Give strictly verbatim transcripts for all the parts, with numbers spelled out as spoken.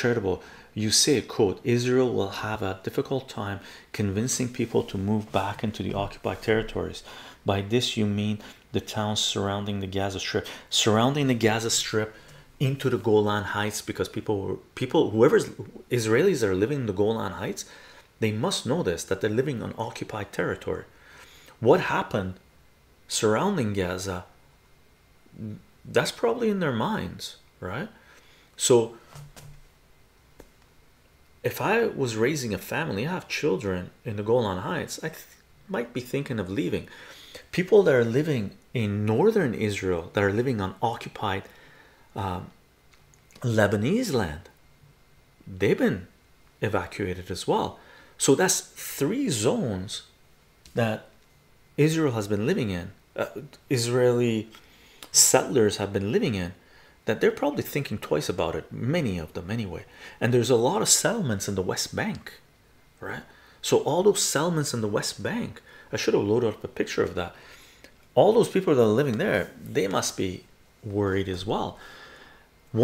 charitable, you say, quote, Israel will have a difficult time convincing people to move back into the occupied territories. By this you mean the towns surrounding the Gaza Strip, surrounding the Gaza Strip into the Golan Heights, because people, people, whoever's Israelis are living in the Golan Heights, they must notice that they're living on occupied territory. What happened surrounding Gaza, that's probably in their minds, right? So if I was raising a family, I have children in the Golan Heights, I th might be thinking of leaving. People that are living in northern Israel, that are living on occupied um, Lebanese land, they've been evacuated as well. So that's three zones that Israel has been living in, uh, Israeli settlers have been living in, that they're probably thinking twice about it, many of them anyway. And there's a lot of settlements in the West Bank, right? So all those settlements in the West Bank, I should have loaded up a picture of that. All those people that are living there, they must be worried as well.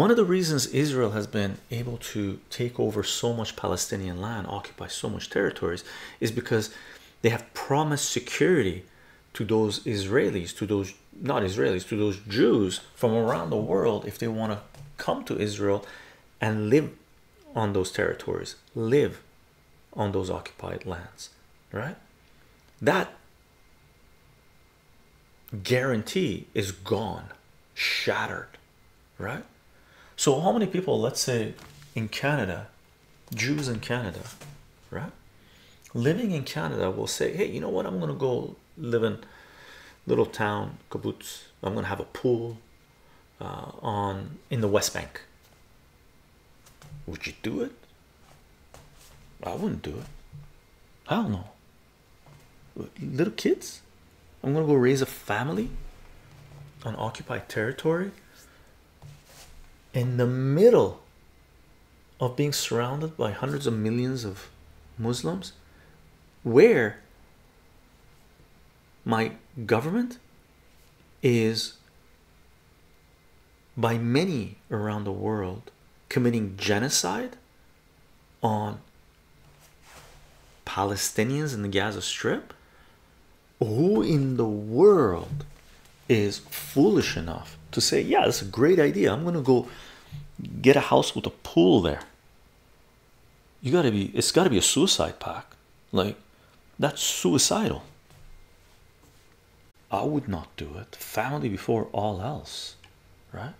One of the reasons Israel has been able to take over so much Palestinian land, occupy so much territories, is because they have promised security to those Israelis, to those not Israelis, to those Jews from around the world, if they want to come to Israel and live on those territories, live on those occupied lands, right? That guarantee is gone, shattered, right? So how many people, let's say in Canada, Jews in Canada, right, living in Canada, will say, hey, you know what, I'm going to go live in little town kibbutz, I'm going to have a pool uh, on in the West Bank. Would you do it? I wouldn't do it. Hell no. Little kids, I'm gonna go raise a family on occupied territory in the middle of being surrounded by hundreds of millions of Muslims, where my government is, by many around the world, committing genocide on Palestinians in the Gaza Strip. Who in the world is foolish enough to say, yeah, that's a great idea, I'm gonna go get a house with a pool there? You gotta be, it's gotta be a suicide pact. Like, that's suicidal. I would not do it. Family before all else, right?